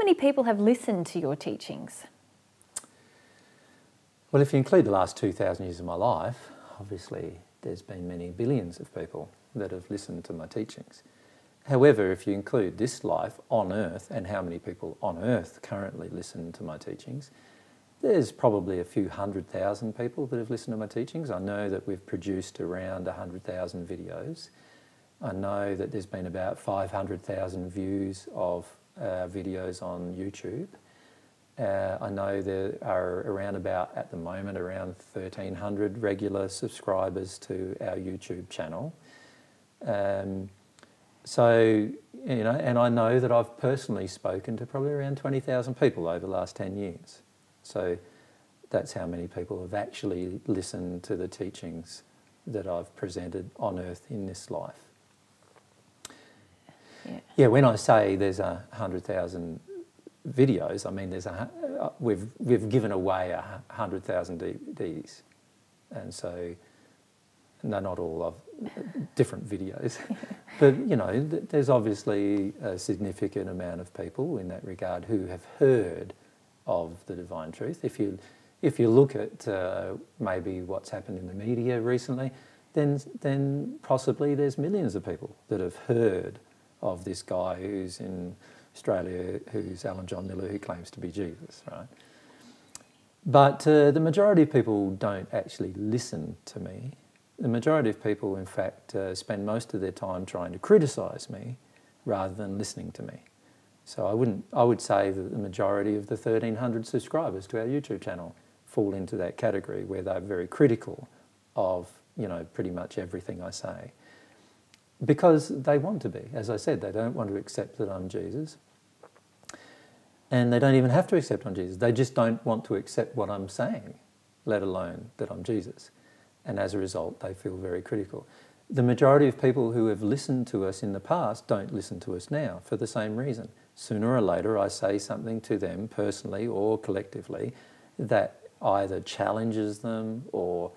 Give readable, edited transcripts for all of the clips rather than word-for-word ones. many people have listened to your teachings? Well, if you include the last 2,000 years of my life, obviously there's been many billions of people that have listened to my teachings. However, if you include this life on Earth and how many people on Earth currently listen to my teachings, there's probably a few 100,000 people that have listened to my teachings. I know that we've produced around 100,000 videos. I know that there's been about 500,000 views of videos on YouTube. I know there are around about, at the moment, around 1,300 regular subscribers to our YouTube channel. And I know that I've personally spoken to probably around 20,000 people over the last 10 years. So that's how many people have actually listened to the teachings that I've presented on Earth in this life. Yeah, when I say there's 100,000 videos, I mean, we've given away 100,000 DVDs, and so they're not all of different videos. But, you know, there's obviously a significant amount of people in that regard who have heard of the Divine Truth. If you look at maybe what's happened in the media recently, then possibly there's millions of people that have heard of this guy who's in Australia, who's Alan John Miller, who claims to be Jesus, right? But the majority of people don't actually listen to me. The majority of people, in fact, spend most of their time trying to criticise me rather than listening to me. So I would say that the majority of the 1,300 subscribers to our YouTube channel fall into that category where they're very critical of, you know, pretty much everything I say. Because they want to be. As I said, they don't want to accept that I'm Jesus. And they don't even have to accept I'm Jesus. They just don't want to accept what I'm saying, let alone that I'm Jesus. And as a result, they feel very critical. The majority of people who have listened to us in the past don't listen to us now for the same reason. Sooner or later, I say something to them personally or collectively that either challenges them or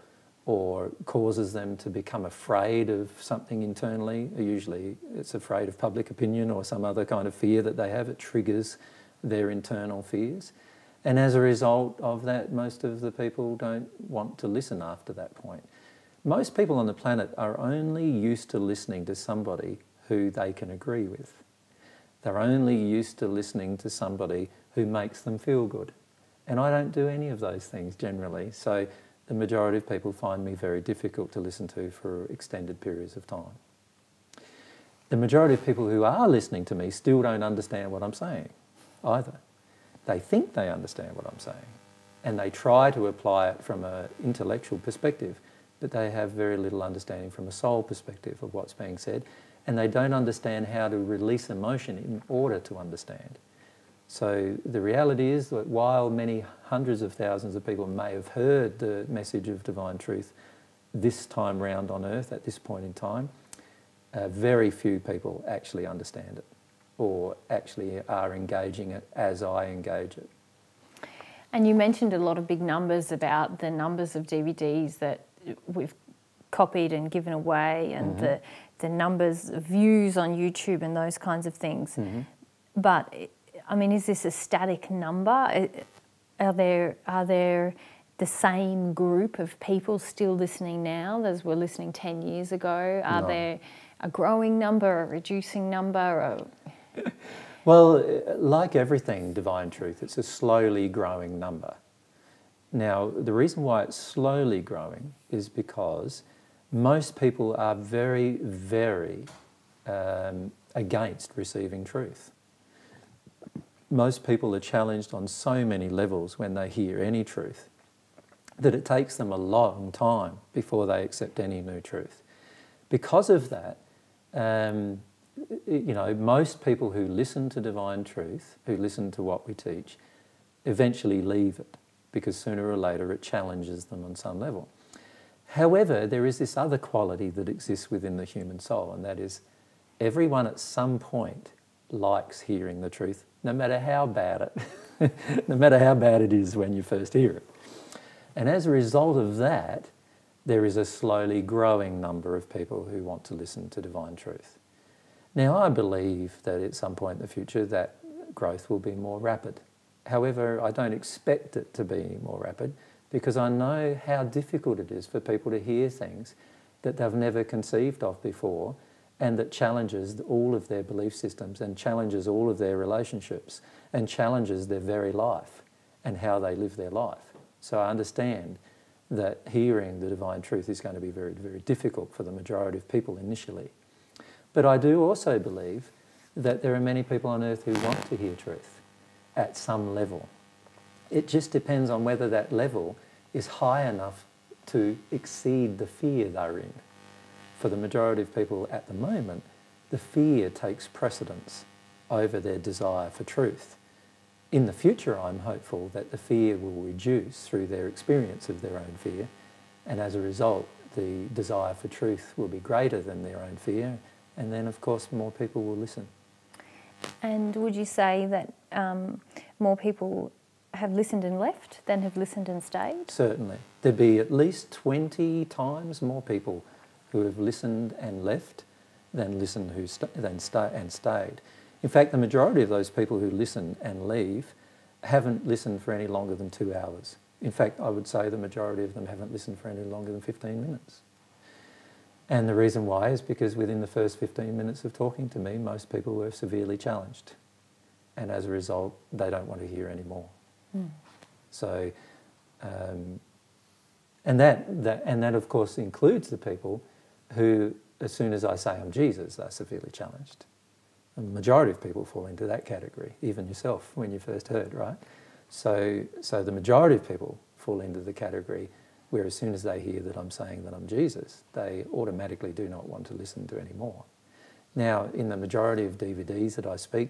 causes them to become afraid of something internally. Usually it's afraid of public opinion or some other kind of fear that they have. It triggers their internal fears. And as a result of that, most of the people don't want to listen after that point. Most people on the planet are only used to listening to somebody who they can agree with. They're only used to listening to somebody who makes them feel good. And I don't do any of those things generally. So the majority of people find me very difficult to listen to for extended periods of time. The majority of people who are listening to me still don't understand what I'm saying either. They think they understand what I'm saying, and they try to apply it from an intellectual perspective, but they have very little understanding from a soul perspective of what's being said, and they don't understand how to release emotion in order to understand. So the reality is that while many hundreds of thousands of people may have heard the message of Divine Truth this time round on Earth at this point in time, very few people actually understand it or actually are engaging it as I engage it. And you mentioned a lot of big numbers about the numbers of DVDs that we've copied and given away, and the numbers of views on YouTube and those kinds of things. But I mean, is this a static number? Are there the same group of people still listening now as were listening 10 years ago? Are there a growing number, a reducing number? Well, like everything Divine Truth, it's a slowly growing number. Now, the reason why it's slowly growing is because most people are very, very against receiving truth. Most people are challenged on so many levels when they hear any truth that it takes them a long time before they accept any new truth. Because of that, you know, most people who listen to Divine Truth, who listen to what we teach, eventually leave it because sooner or later it challenges them on some level. However, there is this other quality that exists within the human soul, and that is everyone at some point likes hearing the truth, no matter how bad it, no matter how bad it is when you first hear it. And as a result of that, there is a slowly growing number of people who want to listen to Divine Truth. Now, I believe that at some point in the future that growth will be more rapid. However, I don't expect it to be more rapid because I know how difficult it is for people to hear things that they've never conceived of before and that challenges all of their belief systems and challenges all of their relationships and challenges their very life and how they live their life. So I understand that hearing the divine truth is going to be very, very difficult for the majority of people initially. But I do also believe that there are many people on earth who want to hear truth at some level. It just depends on whether that level is high enough to exceed the fear they're in. For the majority of people at the moment, the fear takes precedence over their desire for truth. In the future, I'm hopeful that the fear will reduce through their experience of their own fear, and as a result, the desire for truth will be greater than their own fear, and then, of course, more people will listen. And would you say that more people have listened and left than have listened and stayed? Certainly. There'd be at least 20 times more people who have listened and left than stayed. In fact, the majority of those people who listen and leave haven't listened for any longer than 2 hours. In fact, I would say the majority of them haven't listened for any longer than 15 minutes. And the reason why is because within the first 15 minutes of talking to me, most people were severely challenged. And as a result, they don't want to hear any more. Mm. So, and that of course includes the people who, as soon as I say I'm Jesus, they're severely challenged. And the majority of people fall into that category, even yourself when you first heard, right? So the majority of people fall into the category where as soon as they hear that I'm saying that I'm Jesus, they automatically do not want to listen to any more. Now, in the majority of DVDs that I speak,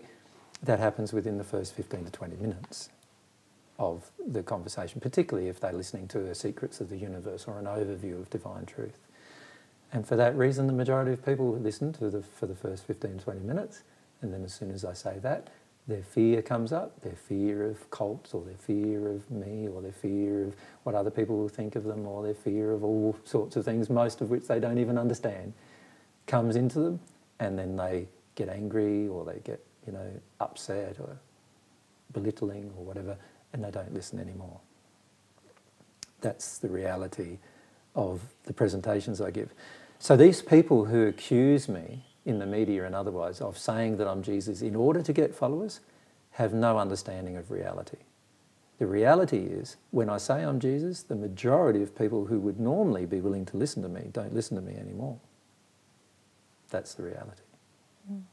that happens within the first 15 to 20 minutes of the conversation, particularly if they're listening to a Secrets of the Universe or an overview of Divine Truth. And for that reason, the majority of people listen for the first 15 to 20 minutes, and then as soon as I say that, their fear comes up, their fear of cults or their fear of me or their fear of what other people will think of them or their fear of all sorts of things, most of which they don't even understand, comes into them, and then they get angry or they get, you know, upset or belittling or whatever, and they don't listen anymore. That's the reality of the presentations I give. So these people who accuse me in the media and otherwise of saying that I'm Jesus in order to get followers have no understanding of reality. The reality is when I say I'm Jesus, the majority of people who would normally be willing to listen to me don't listen to me anymore. That's the reality. Mm.